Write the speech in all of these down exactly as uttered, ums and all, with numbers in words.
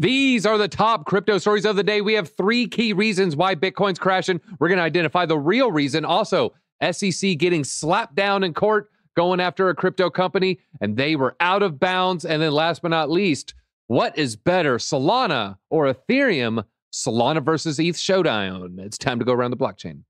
These are the top crypto stories of the day. We have three key reasons why Bitcoin's crashing. We're going to identify the real reason. Also, S E C getting slapped down in court, going after a crypto company, and they were out of bounds. And then last but not least, what is better, Solana or Ethereum? Solana versus E T H showdown. It's time to go around the blockchain.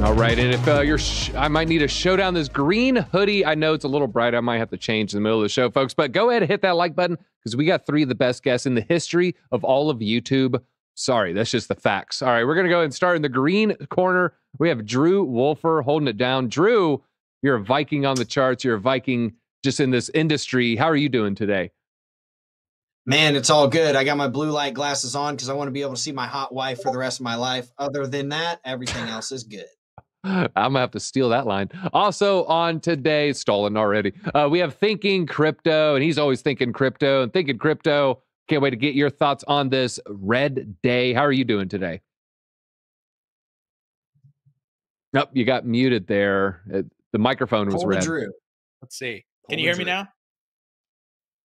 All right, and if uh, you're, sh I might need to show down this green hoodie. I know it's a little bright. I might have to change in the middle of the show, folks. But go ahead and hit that like button because we got three of the best guests in the history of all of YouTube. Sorry, that's just the facts. All right, we're gonna go ahead and start in the green corner. We have Drew Wolfer holding it down. Drew, you're a Viking on the charts. You're a Viking just in this industry. How are you doing today? Man, it's all good. I got my blue light glasses on because I want to be able to see my hot wife for the rest of my life. Other than that, everything else is good. I'm gonna have to steal that line. Also on today, stolen already. Uh, we have Thinking Crypto, and he's always thinking crypto and thinking crypto. Can't wait to get your thoughts on this red day. How are you doing today? Nope, you got muted there. It, the microphone was red. Drew. Let's see. Can Hold you hear Drew. me now?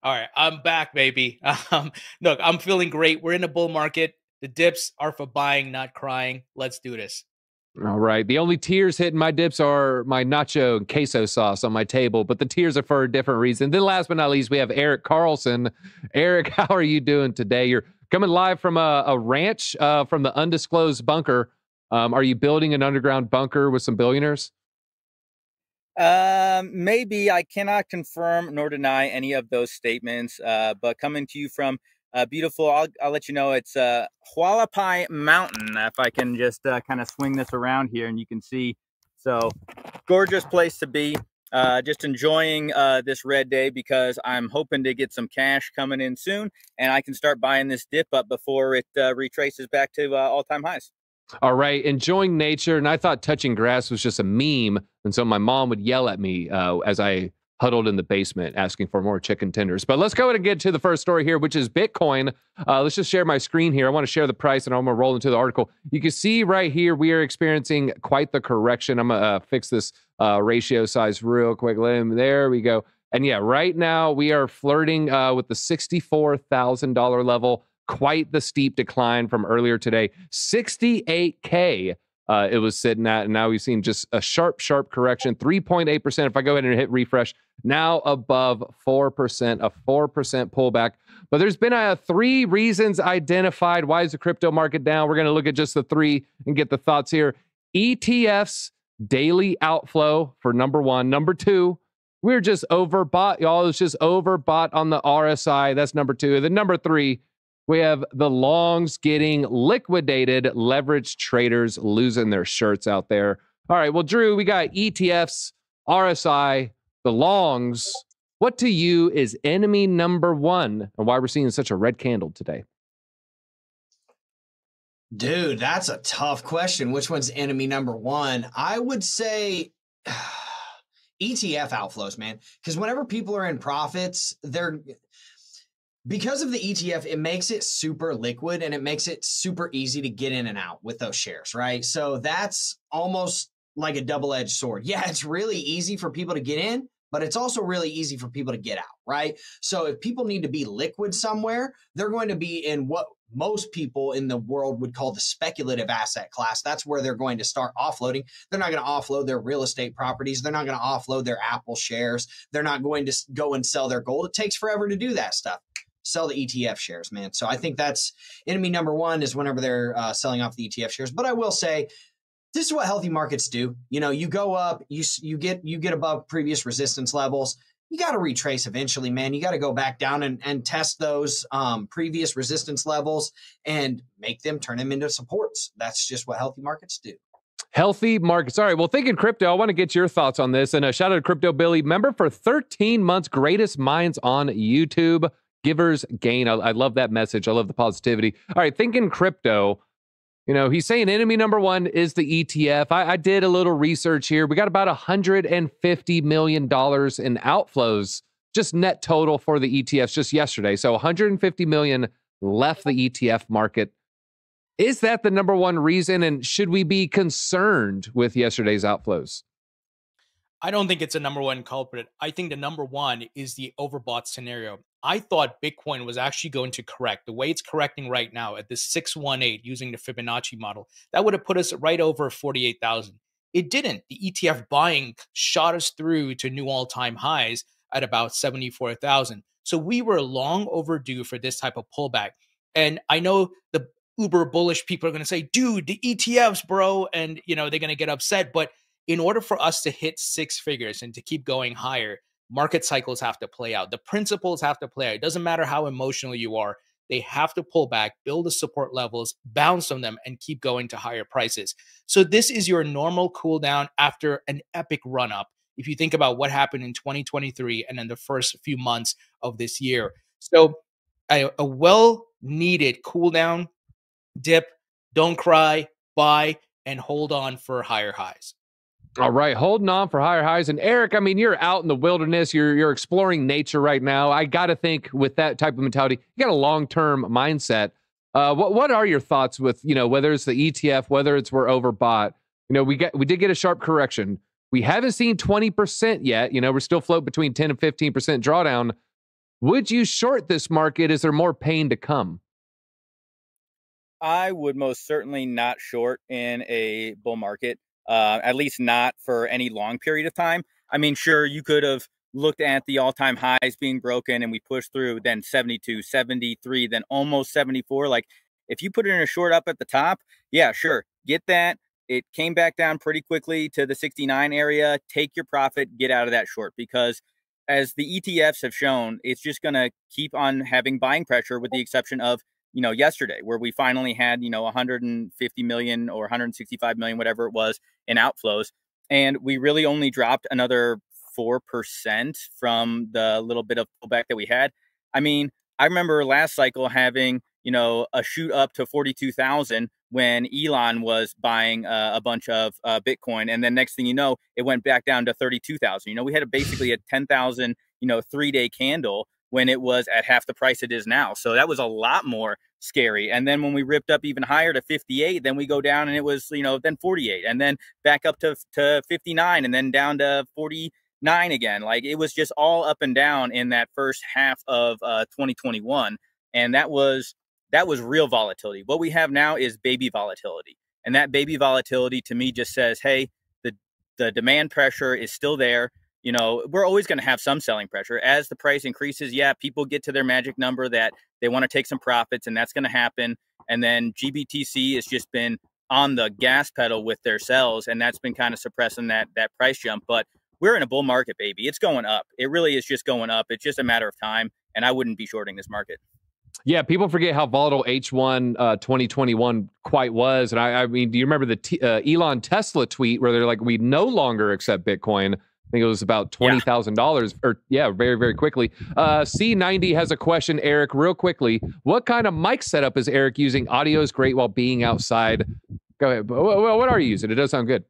All right, I'm back, baby. Um, look, I'm feeling great. We're in a bull market. The dips are for buying, not crying. Let's do this. All right. The only tears hitting my dips are my nacho and queso sauce on my table, but the tears are for a different reason. Then last but not least, we have Eric Carlson. Eric, how are you doing today? You're coming live from a, a ranch uh, from the undisclosed bunker. Um, are you building an underground bunker with some billionaires? Um, maybe. I cannot confirm nor deny any of those statements, uh, but coming to you from Uh, beautiful. I'll, I'll let you know it's uh, Hualapai Mountain. If I can just uh, kind of swing this around here and you can see. So gorgeous place to be. Uh, just enjoying uh, this red day because I'm hoping to get some cash coming in soon. And I can start buying this dip up before it uh, retraces back to uh, all-time highs. All right. Enjoying nature. And I thought touching grass was just a meme. And so my mom would yell at me uh, as I huddled in the basement asking for more chicken tenders. But let's go ahead and get to the first story here, which is Bitcoin. Uh, let's just share my screen here. I want to share the price and I'm going to roll into the article. You can see right here, we are experiencing quite the correction. I'm going to uh, fix this uh, ratio size real quick. There we go. And yeah, right now we are flirting uh, with the sixty-four thousand dollar level. Quite the steep decline from earlier today. sixty-eight K. Uh, it was sitting at, and now we've seen just a sharp, sharp correction, three point eight percent. If I go ahead and hit refresh, now above four percent, a four percent pullback. But there's been uh, three reasons identified. Why is the crypto market down? We're going to look at just the three and get the thoughts here. E T Fs, daily outflow for number one. Number two, we're just overbought, y'all. It's just overbought on the R S I. That's number two. And then number three, we have the longs getting liquidated, leveraged traders losing their shirts out there. All right, well, Drew, we got E T Fs, R S I, the longs. What to you is enemy number one and why we're seeing such a red candle today? Dude, that's a tough question. Which one's enemy number one? I would say E T F outflows, man, because whenever people are in profits, they're... Because of the E T F, it makes it super liquid and it makes it super easy to get in and out with those shares, right? So that's almost like a double-edged sword. Yeah, it's really easy for people to get in, but it's also really easy for people to get out, right? So if people need to be liquid somewhere, they're going to be in what most people in the world would call the speculative asset class. That's where they're going to start offloading. They're not going to offload their real estate properties. They're not going to offload their Apple shares. They're not going to go and sell their gold. It takes forever to do that stuff. Sell the E T F shares, man. So I think that's enemy number one is whenever they're uh, selling off the E T F shares. But I will say this is what healthy markets do. You know, you go up, you, you get you get above previous resistance levels. You got to retrace eventually, man. You got to go back down and, and test those um, previous resistance levels and make them turn them into supports. That's just what healthy markets do. Healthy markets. All right. Well, thinking crypto, I want to get your thoughts on this. And a shout out to Crypto Billy, member for thirteen months, greatest minds on YouTube. Givers gain. I, I love that message. I love the positivity. All right, thinking crypto, you know, he's saying enemy number one is the E T F. I, I did a little research here. We got about one hundred fifty million dollars in outflows, just net total for the E T Fs just yesterday. So one hundred fifty million dollars left the E T F market. Is that the number one reason, and should we be concerned with yesterday's outflows? I don't think it's a number one culprit. I think the number one is the overbought scenario. I thought Bitcoin was actually going to correct. The way it's correcting right now at the six one eight using the Fibonacci model, that would have put us right over forty-eight thousand. It didn't. The E T F buying shot us through to new all-time highs at about seventy-four thousand. So we were long overdue for this type of pullback. And I know the uber bullish people are going to say, dude, the E T Fs, bro. And, you know, they're going to get upset. But in order for us to hit six figures and to keep going higher, market cycles have to play out. The principles have to play out. It doesn't matter how emotional you are. They have to pull back, build the support levels, bounce on them, and keep going to higher prices. So this is your normal cool down after an epic run up. If you think about what happened in twenty twenty-three and then the first few months of this year. So a, a well-needed cool down, dip, don't cry, buy, and hold on for higher highs. All right, holding on for higher highs. And Eric, I mean, you're out in the wilderness. You're you're exploring nature right now. I got to think with that type of mentality, you got a long-term mindset. Uh, what what are your thoughts with, you know, whether it's the E T F, whether it's we're overbought? You know, we got we did get a sharp correction. We haven't seen twenty percent yet. You know, we're still float between ten and fifteen percent drawdown. Would you short this market? Is there more pain to come? I would most certainly not short in a bull market. Uh, at least not for any long period of time. I mean, sure, you could have looked at the all-time highs being broken and we pushed through, then seventy-two, seventy-three, then almost seventy-four. Like, if you put in a short up at the top, yeah, sure, get that. It came back down pretty quickly to the sixty-nine area. Take your profit, get out of that short, because as the E T Fs have shown, it's just going to keep on having buying pressure, with the exception of, you know, yesterday, where we finally had, you know, one hundred fifty million or one hundred sixty-five million, whatever it was, in outflows. And we really only dropped another four percent from the little bit of pullback that we had. I mean, I remember last cycle having, you know, a shoot up to forty-two thousand when Elon was buying uh, a bunch of uh, Bitcoin. And then next thing you know, it went back down to thirty-two thousand. You know, we had a basically a ten thousand, you know, three day candle when it was at half the price it is now. So that was a lot more scary. And then when we ripped up even higher to fifty-eight, then we go down and it was, you know, then forty-eight, and then back up to, to fifty-nine, and then down to forty-nine again. Like, it was just all up and down in that first half of uh, twenty twenty-one. And that was, that was real volatility. What we have now is baby volatility. And that baby volatility to me just says, hey, the, the demand pressure is still there. You know, we're always going to have some selling pressure as the price increases. Yeah, people get to their magic number that they want to take some profits, and that's going to happen. And then G B T C has just been on the gas pedal with their sells, and that's been kind of suppressing that that price jump. But we're in a bull market, baby. It's going up. It really is just going up. It's just a matter of time, and I wouldn't be shorting this market. Yeah, people forget how volatile H one uh, twenty twenty-one quite was. And I, I mean, do you remember the T uh, Elon Tesla tweet where they're like, we no longer accept Bitcoin? I think it was about twenty thousand dollars, yeah. Or yeah, very, very quickly. Uh, C ninety has a question, Eric, real quickly. What kind of mic setup is Eric using? Audio is great while being outside. Go ahead. Well, what are you using? It does sound good.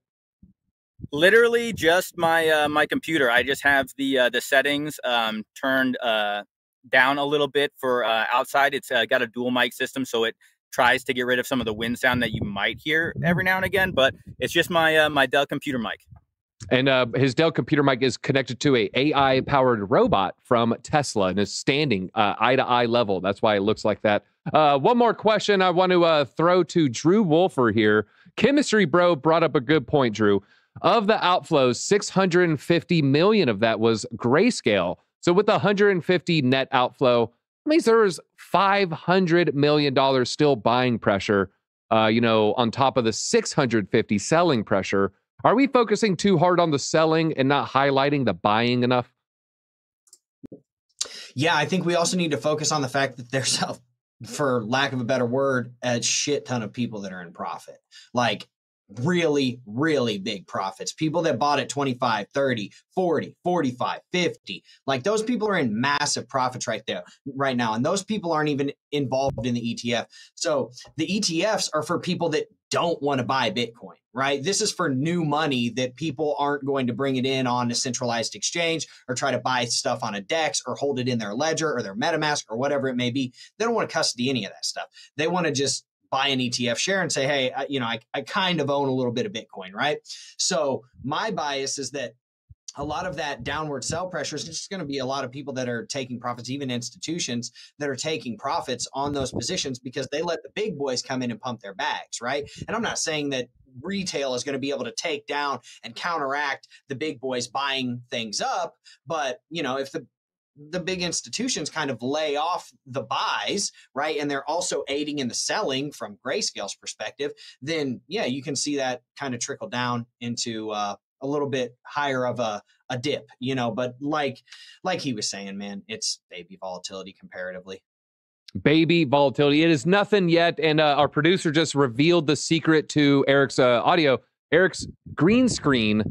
Literally just my uh, my computer. I just have the uh, the settings um, turned uh, down a little bit for uh, outside. It's uh, got a dual mic system, so it tries to get rid of some of the wind sound that you might hear every now and again. But it's just my uh, my Dell computer mic. And uh, his Dell computer mic is connected to a AI-powered robot from Tesla and is standing uh, eye-to-eye level. That's why it looks like that. Uh, one more question I want to uh, throw to Drew Wolfer here. Chemistry Bro brought up a good point, Drew. Of the outflows, six hundred fifty million of that was Grayscale. So with the one hundred fifty net outflow, that means there was five hundred million dollars still buying pressure, uh, you know, on top of the six hundred fifty selling pressure. Are we focusing too hard on the selling and not highlighting the buying enough? Yeah, I think we also need to focus on the fact that there's, a, for lack of a better word, a shit ton of people that are in profit. Like really, really big profits. People that bought at twenty-five, thirty, forty, forty-five, fifty. Like those people are in massive profits right there, right now. And those people aren't even involved in the E T F. So the E T Fs are for people that don't want to buy Bitcoin, right? This is for new money that people aren't going to bring it in on a centralized exchange or try to buy stuff on a DEX or hold it in their Ledger or their MetaMask or whatever it may be. They don't want to custody any of that stuff. They want to just buy an E T F share and say, hey, I, you know, I, I kind of own a little bit of Bitcoin, right? So my bias is that a lot of that downward sell pressure is just going to be a lot of people that are taking profits, even institutions that are taking profits on those positions because they let the big boys come in and pump their bags, right? And I'm not saying that retail is going to be able to take down and counteract the big boys buying things up, but you know, if the the big institutions kind of lay off the buys, right? And they're also aiding in the selling from Grayscale's perspective, then yeah, you can see that kind of trickle down into uh, a little bit higher of a, a dip, you know, but like, like he was saying, man, it's baby volatility comparatively. Baby volatility. It is nothing yet. And uh, our producer just revealed the secret to Eric's uh, audio. Eric's green screen,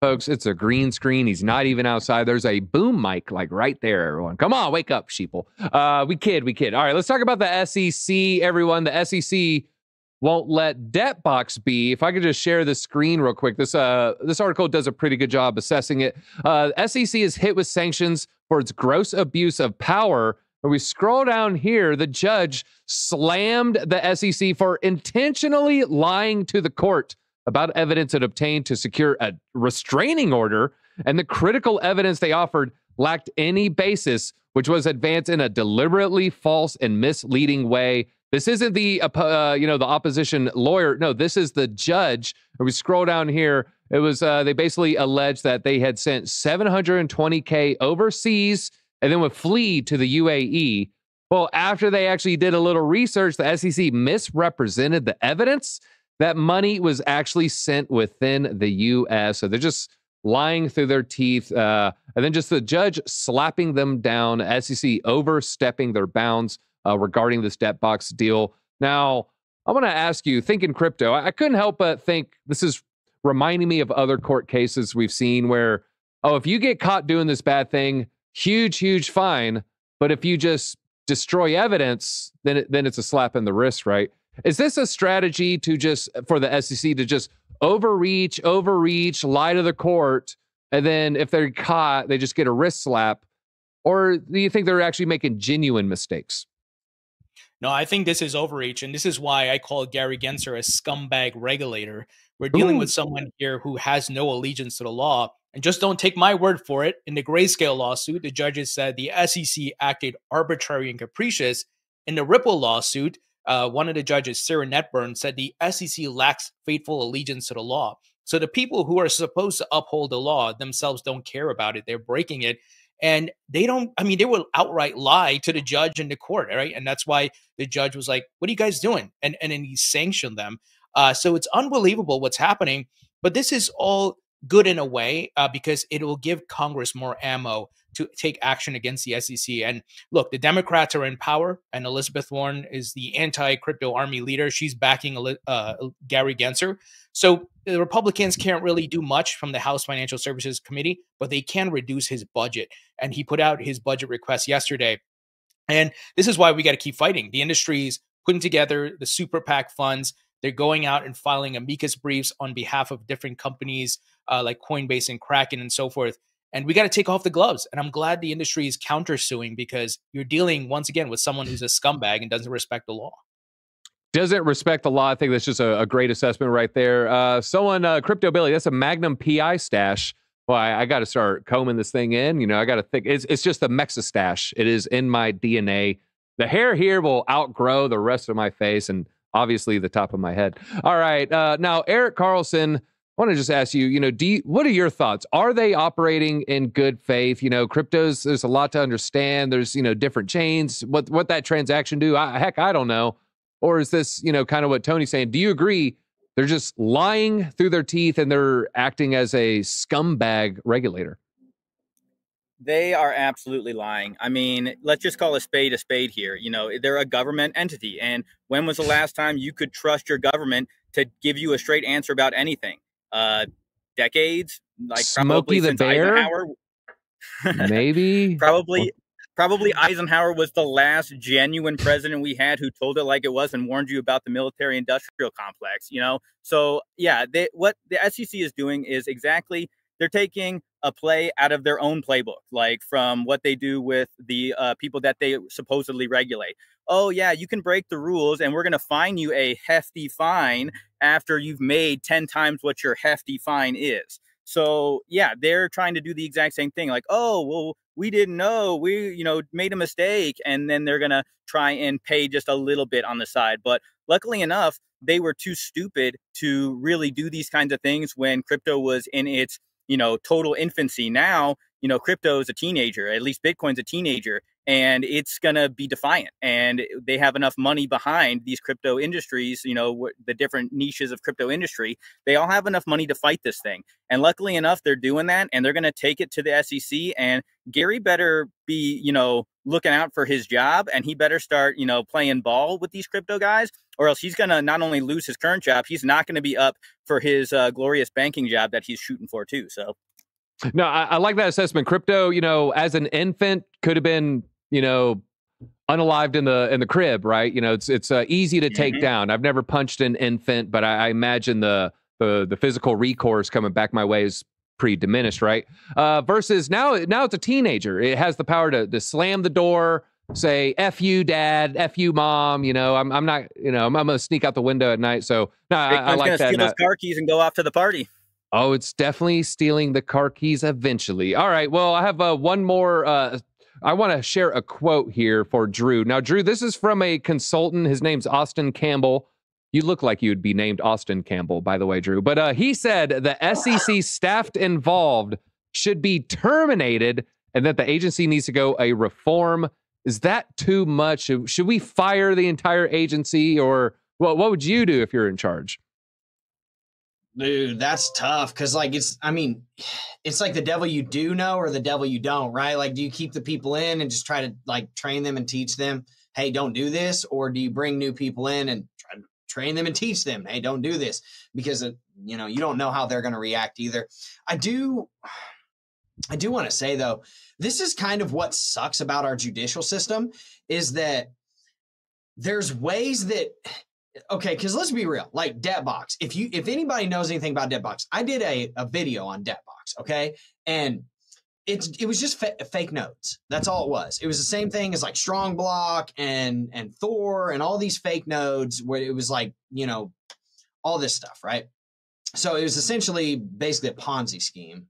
folks, it's a green screen. He's not even outside. There's a boom mic like right there, everyone. Come on, wake up, sheeple. Uh, we kid, we kid. All right, let's talk about the S E C, everyone. The S E C won't let Debt Box be. If I could just share the screen real quick. This uh, this article does a pretty good job assessing it. Uh, S E C is hit with sanctions for its gross abuse of power. When we scroll down here, the judge slammed the S E C for intentionally lying to the court about evidence it obtained to secure a restraining order, and the critical evidence they offered lacked any basis, which was advanced in a deliberately false and misleading way. This isn't the uh, you know the opposition lawyer. No, this is the judge. When we scroll down here, it was uh, they basically alleged that they had sent seven hundred twenty K overseas and then would flee to the U A E. Well, after they actually did a little research, the S E C misrepresented the evidence that money was actually sent within the U S. So they're just lying through their teeth. Uh, and then just the judge slapping them down, S E C overstepping their bounds uh, regarding this Debt Box deal. Now, I want to ask you, thinking crypto, I, I couldn't help but think this is reminding me of other court cases we've seen where, oh, if you get caught doing this bad thing, huge, huge fine. But if you just destroy evidence, then it, then it's a slap in the wrist, right? Is this a strategy to just for the S E C to just overreach, overreach, lie to the court, and then if they're caught, they just get a wrist slap? Or do you think they're actually making genuine mistakes? No, I think this is overreach, and this is why I call Gary Gensler a scumbag regulator. We're dealing Ooh. with someone here who has no allegiance to the law. And just don't take my word for it. In the Grayscale lawsuit, the judges said the S E C acted arbitrary and capricious. In the Ripple lawsuit, uh, one of the judges, Sarah Netburn, said the S E C lacks faithful allegiance to the law. So the people who are supposed to uphold the law themselves don't care about it. They're breaking it. And they don't, I mean, they will outright lie to the judge and the court, right? And that's why the judge was like, what are you guys doing? And, and then he sanctioned them. Uh, so it's unbelievable what's happening. But this is all good in a way, uh, because it will give Congress more ammo to take action against the S E C. And look, the Democrats are in power, and Elizabeth Warren is the anti-crypto army leader. She's backing uh, Gary Gensler. So the Republicans can't really do much from the House Financial Services Committee, but they can reduce his budget. And he put out his budget request yesterday. And this is why we got to keep fighting. The industry's putting together the super PAC funds. They're going out and filing amicus briefs on behalf of different companies uh, like Coinbase and Kraken and so forth. And we got to take off the gloves. And I'm glad the industry is countersuing, because you're dealing, once again, with someone who's a scumbag and doesn't respect the law. Doesn't respect the law. I think that's just a, a great assessment right there. Uh, someone, uh, Crypto Billy, that's a Magnum P I stash. Well, I, I got to start combing this thing in. You know, I got to think. It's, it's just the Mexa stash. It is in my D N A. The hair here will outgrow the rest of my face and obviously the top of my head. All right. Uh, now, Eric Carlson, I want to just ask you, you know, do you, what are your thoughts? Are they operating in good faith? You know, cryptos, there's a lot to understand. There's, you know, different chains. What what that transaction do? I, heck, I don't know. Or is this, you know, kind of what Tony's saying? Do you agree? They're just lying through their teeth and they're acting as a scumbag regulator. They are absolutely lying. I mean, let's just call a spade a spade here. You know, they're a government entity. And when was the last time you could trust your government to give you a straight answer about anything? Uh, decades? Like Smokey probably the Bear? Eisenhower. Maybe. probably, probably Eisenhower was the last genuine president we had who told it like it was and warned you about the military industrial complex, you know? So, yeah, they, what the S E C is doing is exactly they're taking a play out of their own playbook, like from what they do with the uh, people that they supposedly regulate. Oh, yeah, you can break the rules and we're going to fine you a hefty fine after you've made ten times what your hefty fine is. So, yeah, they're trying to do the exact same thing, like, oh, well, we didn't know, we, you know, made a mistake. And then they're going to try and pay just a little bit on the side. But luckily enough, they were too stupid to really do these kinds of things when crypto was in its, you know, total infancy. Now, you know, crypto is a teenager, at least Bitcoin's a teenager, and it's going to be defiant. And they have enough money behind these crypto industries, you know, the different niches of crypto industry. They all have enough money to fight this thing. And luckily enough, they're doing that, and they're going to take it to the S E C. And Gary better be, you know, looking out for his job, and he better start, you know, playing ball with these crypto guys, or else he's going to not only lose his current job, he's not going to be up for his uh, glorious banking job that he's shooting for too. So. No, I, I like that assessment. Crypto, you know, as an infant could have been, you know, unalived in the in the crib, right? You know, it's it's uh, easy to take mm-hmm. down. I've never punched an infant, but I, I imagine the, the the physical recourse coming back my way is pretty diminished, right? Uh, versus now, now it's a teenager. It has the power to to slam the door, say "F you, Dad," "F you, Mom." You know, I'm I'm not, you know, I'm, I'm gonna sneak out the window at night. So no, I, I like gonna that. Steal those car keys and go off to the party. Oh, it's definitely stealing the car keys eventually. All right. Well, I have uh, one more. Uh, I want to share a quote here for Drew. Now, Drew, this is from a consultant. His name's Austin Campbell. You look like you'd be named Austin Campbell, by the way, Drew. But uh, he said the S E C staff involved should be terminated and that the agency needs to go a reform. Is that too much? Should we fire the entire agency, or well, what would you do if you're in charge? Dude, that's tough. Cause like, it's, I mean, it's like the devil you do know or the devil you don't, right? Like, do you keep the people in and just try to like train them and teach them, hey, don't do this? Or do you bring new people in and try to train them and teach them, hey, don't do this? Because, you know, you don't know how they're going to react either. I do, I do want to say though, this is kind of what sucks about our judicial system, is that there's ways that, okay, because let's be real, like Debt Box. If you, if anybody knows anything about Debt Box, I did a, a video on Debt Box, okay? And it's, it was just fa fake notes. That's all it was. It was the same thing as like Strongblock and, and Thor and all these fake nodes where it was like, you know, all this stuff, right? So it was essentially basically a Ponzi scheme.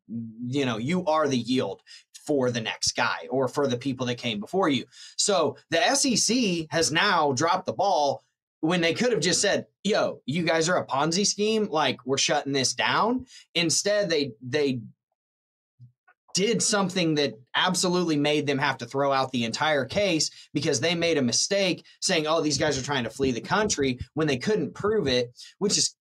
You know, you are the yield for the next guy or for the people that came before you. So the S E C has now dropped the ball when they could have just said, yo, you guys are a Ponzi scheme, like we're shutting this down. Instead, they they did something that absolutely made them have to throw out the entire case because they made a mistake saying, oh, these guys are trying to flee the country when they couldn't prove it, which is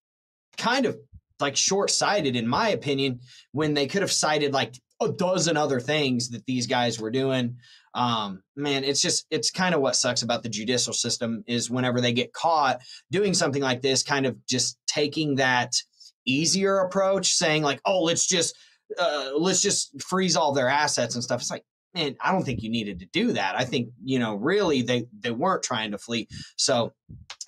kind of like short-sighted in my opinion, when they could have cited like a dozen other things that these guys were doing. Um, man, it's just, it's kind of what sucks about the judicial system is whenever they get caught doing something like this, kind of just taking that easier approach, saying like, oh, let's just, uh, let's just freeze all their assets and stuff. It's like, man, I don't think you needed to do that. I think, you know, really they, they weren't trying to flee. So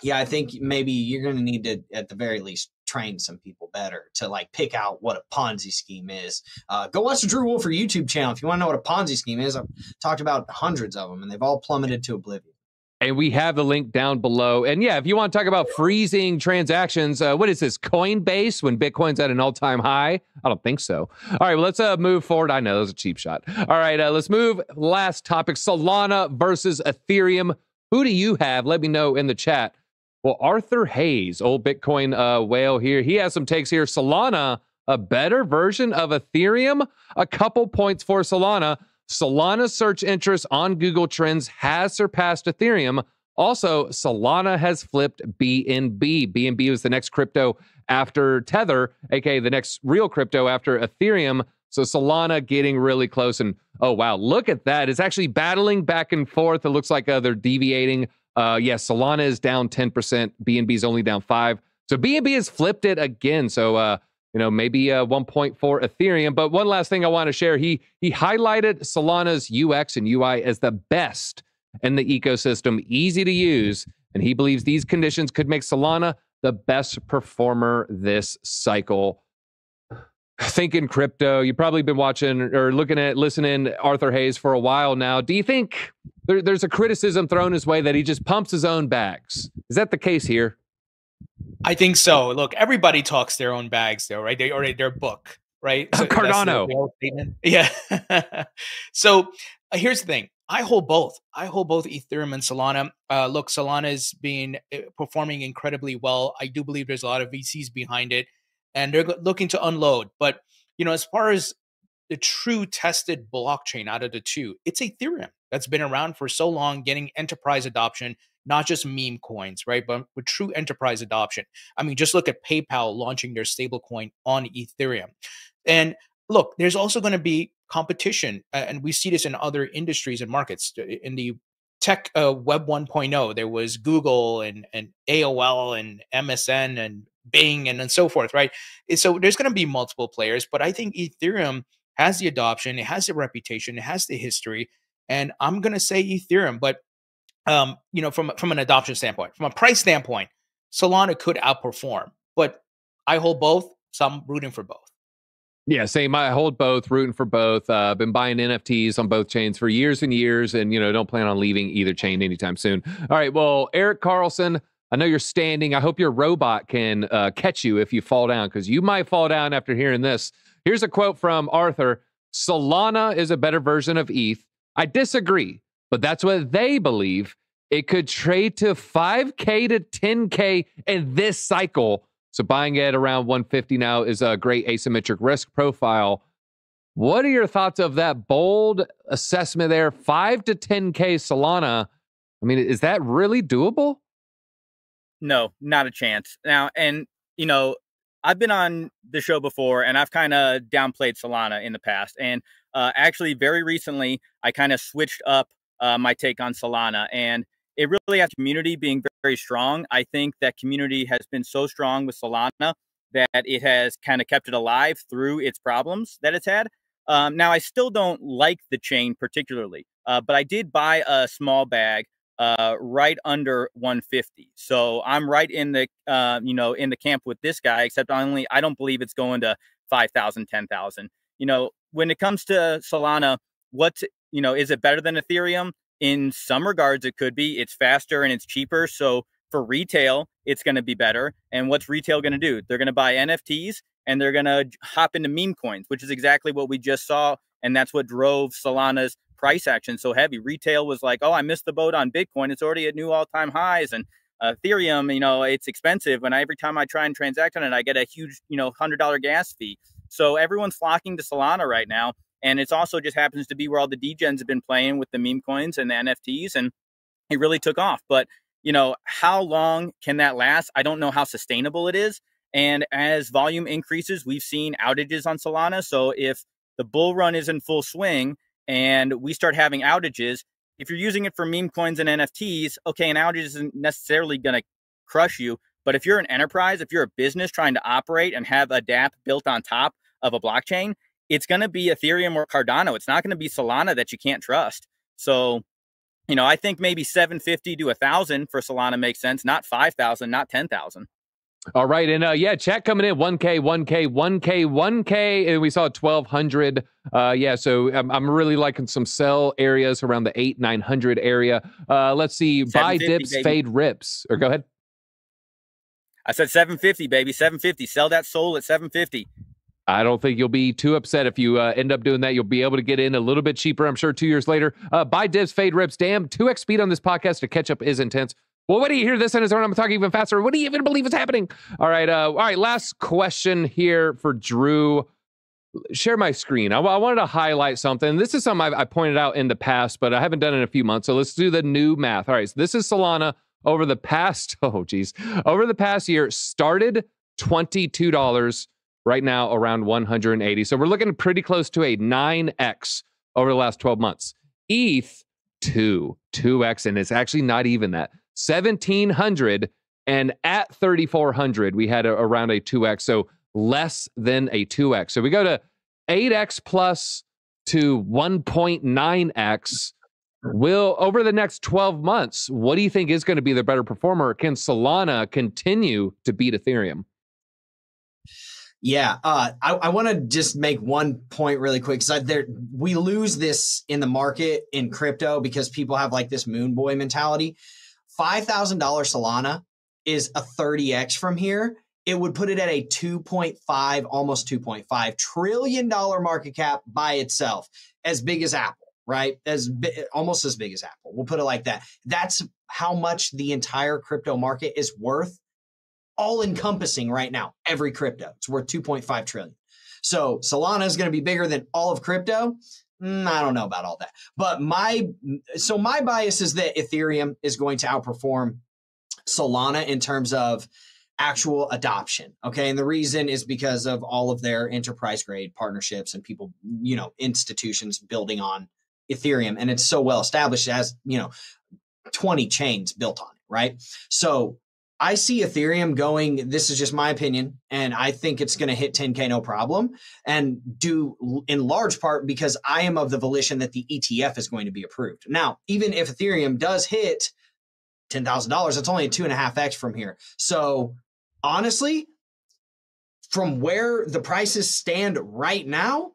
yeah, I think maybe you're going to need to, at the very least, train some people better to like pick out what a Ponzi scheme is. Uh, go watch the Drew Wolfer YouTube channel if you want to know what a Ponzi scheme is. I've talked about hundreds of them and they've all plummeted to oblivion. And we have the link down below. And yeah, if you want to talk about freezing transactions, uh, what is this, Coinbase when Bitcoin's at an all-time high? I don't think so. All right, well, let's uh, move forward. I know, that was a cheap shot. All right, uh, let's move. Last topic, Solana versus Ethereum. Who do you have? Let me know in the chat. Well, Arthur Hayes, old Bitcoin uh, whale here, he has some takes here. Solana, a better version of Ethereum? A couple points for Solana. Solana's search interest on Google Trends has surpassed Ethereum. Also, Solana has flipped B N B. B N B was the next crypto after Tether, aka the next real crypto after Ethereum. So Solana getting really close. And oh, wow, look at that. It's actually battling back and forth. It looks like uh, they're deviating. Uh, yes, yeah, Solana is down ten percent. B N B is only down five. So B N B has flipped it again. So, uh, you know, maybe uh, one point four Ethereum. But one last thing I want to share. He, he highlighted Solana's U X and U I as the best in the ecosystem, easy to use. And he believes these conditions could make Solana the best performer this cycle. Thinking Crypto. You've probably been watching or looking at, listening to Arthur Hayes for a while now. Do you think there, there's a criticism thrown his way that he just pumps his own bags? Is that the case here? I think so. Look, everybody talks their own bags, though, right? They already their book, right? So Cardano. Yeah. So uh, here's the thing. I hold both. I hold both Ethereum and Solana. Uh, look, Solana is being uh, performing incredibly well. I do believe there's a lot of V Cs behind it, and they're looking to unload. But you know, as far as the true tested blockchain out of the two, it's Ethereum that's been around for so long, getting enterprise adoption, not just meme coins, right? But with true enterprise adoption. I mean, just look at PayPal launching their stablecoin on Ethereum. And look, there's also going to be competition, uh, and we see this in other industries and markets. In the tech uh, web one point oh, there was Google and, and A O L and M S N and Bing and, and so forth, right? And so there's going to be multiple players, but I think Ethereum has the adoption, it has the reputation, it has the history, and I'm going to say Ethereum. But um, you know, from from an adoption standpoint, from a price standpoint, Solana could outperform. But I hold both, so I'm rooting for both. Yeah, same. I hold both, rooting for both. Uh, been buying N F Ts on both chains for years and years, and you know, don't plan on leaving either chain anytime soon. All right, well, Eric Carlson, I know you're standing. I hope your robot can uh, catch you if you fall down, because you might fall down after hearing this. Here's a quote from Arthur. Solana is a better version of E T H. I disagree, but that's what they believe. It could trade to five K to ten K in this cycle. So buying it around one fifty now is a great asymmetric risk profile. What are your thoughts of that bold assessment there? five to ten K Solana. I mean, is that really doable? No, not a chance. Now, and, you know, I've been on the show before and I've kind of downplayed Solana in the past. And uh, actually, very recently, I kind of switched up uh, my take on Solana. And it really has community being very strong. I think that community has been so strong with Solana that it has kind of kept it alive through its problems that it's had. Um, now, I still don't like the chain particularly, uh, but I did buy a small bag Uh, right under one fifty. So I'm right in the, uh, you know, in the camp with this guy, except only I don't believe it's going to five thousand, ten thousand. You know, when it comes to Solana, what's, you know, is it better than Ethereum? In some regards, it could be. It's faster and it's cheaper. So for retail, it's going to be better. And what's retail going to do? They're going to buy N F Ts and they're going to hop into meme coins, which is exactly what we just saw. And that's what drove Solana's price action so heavy. Retail was like, oh, I missed the boat on Bitcoin. It's already at new all-time highs. And uh, Ethereum, you know, it's expensive. And I, every time I try and transact on it, I get a huge, you know, one hundred dollar gas fee. So everyone's flocking to Solana right now. And it's also just happens to be where all the degens have been playing with the meme coins and the N F Ts. And it really took off. But, you know, how long can that last? I don't know how sustainable it is. And as volume increases, we've seen outages on Solana. So if the bull run is in full swing, and we start having outages, if you're using it for meme coins and N F Ts, okay, an outage isn't necessarily going to crush you. But if you're an enterprise, if you're a business trying to operate and have a dApp built on top of a blockchain, it's going to be Ethereum or Cardano. It's not going to be Solana that you can't trust. So, you know, I think maybe seven fifty to one thousand for Solana makes sense, not five thousand, not ten thousand. All right. And uh, yeah, chat coming in one K, one K, one K, one K. And we saw twelve hundred. Uh, yeah. So I'm, I'm really liking some sell areas around the eight, nine hundred area. Uh, let's see. Buy dips, baby. Fade rips. Or go ahead. I said seven fifty, baby. seven fifty. Sell that soul at seven fifty. I don't think you'll be too upset if you uh, end up doing that. You'll be able to get in a little bit cheaper, I'm sure, two years later. Uh, buy dips, fade rips. Damn, two X speed on this podcast to catch up is intense. Well, what do you hear this in his own? I'm talking even faster. What do you even believe is happening? All right. Uh, all right. Last question here for Drew. Share my screen. I, I wanted to highlight something. This is something I've, I pointed out in the past, but I haven't done it in a few months. So let's do the new math. All right. So this is Solana over the past, oh, geez, over the past year, started twenty-two dollars, right now around one hundred eighty. So we're looking pretty close to a nine X over the last twelve months. E T H, two, two X, and it's actually not even that. seventeen hundred, and at thirty-four hundred we had a, around a two X, so less than a two X. So we go to eight X plus to one point nine X. Will over the next twelve months, what do you think is going to be the better performer? Can Solana continue to beat Ethereum? Yeah, uh, I, I want to just make one point really quick because there we lose this in the market in crypto because people have like this moon boy mentality. five thousand dollars Solana is a thirty X from here. It would put it at a two point five, almost two point five trillion dollars market cap by itself, as big as Apple, right? As bi- almost as big as Apple. We'll put it like that. That's how much the entire crypto market is worth. All encompassing right now, every crypto. It's worth two point five trillion. So Solana is going to be bigger than all of crypto. Mm, I don't know about all that. But my, so my bias is that Ethereum is going to outperform Solana in terms of actual adoption. Okay. And the reason is because of all of their enterprise grade partnerships and people, you know, institutions building on Ethereum. And it's so well established, it has, you know, twenty chains built on it. Right. So I see Ethereum going, this is just my opinion, and I think it's going to hit ten K no problem, and due in large part because I am of the volition that the E T F is going to be approved. Now, even if Ethereum does hit ten thousand dollars, it's only a two and a half X from here. So honestly, from where the prices stand right now,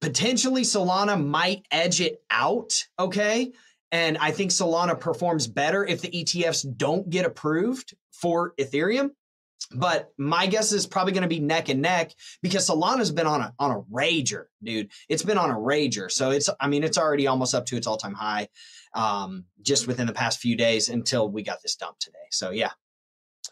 potentially Solana might edge it out, okay? And I think Solana performs better if the E T Fs don't get approved for Ethereum. But my guess is probably going to be neck and neck because Solana's been on a on a rager, dude. It's been on a rager. So it's, I mean, it's already almost up to its all-time high um, just within the past few days until we got this dump today. So, yeah.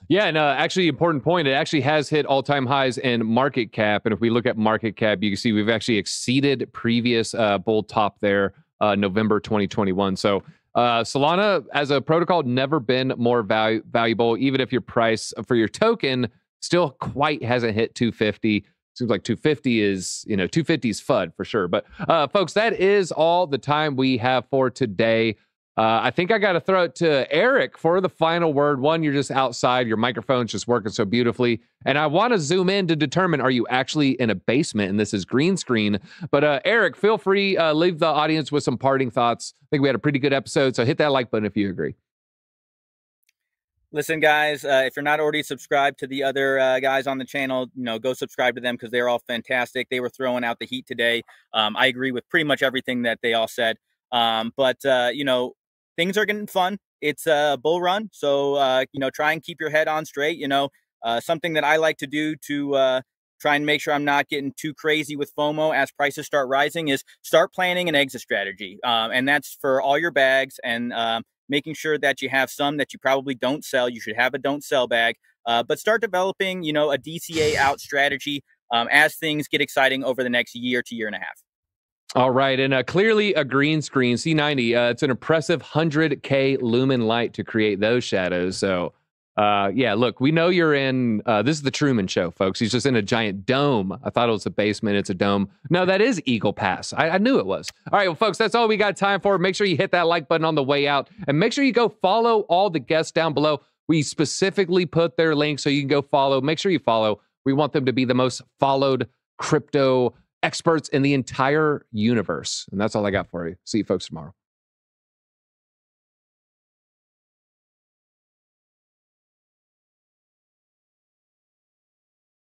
Yeah, and uh, actually, important point. It actually has hit all-time highs in market cap. And if we look at market cap, you can see we've actually exceeded previous uh, bull top there. Uh, November twenty twenty-one. So uh, Solana as a protocol never been more value, valuable, even if your price for your token still quite hasn't hit two fifty. Seems like two fifty is, you know, two fifty is F U D for sure. But uh, folks, that is all the time we have for today. Uh, I think I got to throw it to Eric for the final word. One, you're just outside. Your microphone's just working so beautifully. And I want to zoom in to determine, are you actually in a basement? And this is green screen. But uh, Eric, feel free, uh, leave the audience with some parting thoughts. I think we had a pretty good episode. So hit that like button if you agree. Listen, guys, uh, if you're not already subscribed to the other uh, guys on the channel, you know, go subscribe to them because they're all fantastic. They were throwing out the heat today. Um, I agree with pretty much everything that they all said. Um, but, uh, you know, things are getting fun. It's a bull run. So, uh, you know, try and keep your head on straight. You know, uh, something that I like to do to uh, try and make sure I'm not getting too crazy with FOMO as prices start rising is start planning an exit strategy. Um, and that's for all your bags and um, making sure that you have some that you probably don't sell. You should have a don't sell bag, uh, but start developing, you know, a D C A out strategy um, as things get exciting over the next year to year and a half. All right, and uh, clearly a green screen, C ninety, uh, it's an impressive one hundred K lumen light to create those shadows. So, uh, yeah, look, we know you're in, uh, this is the Truman Show, folks. He's just in a giant dome. I thought it was a basement, it's a dome. No, that is Eagle Pass. I, I knew it was. All right, well, folks, that's all we got time for. Make sure you hit that like button on the way out, and make sure you go follow all the guests down below. We specifically put their links so you can go follow. Make sure you follow. We want them to be the most followed crypto experts in the entire universe. And that's all I got for you. See you folks tomorrow.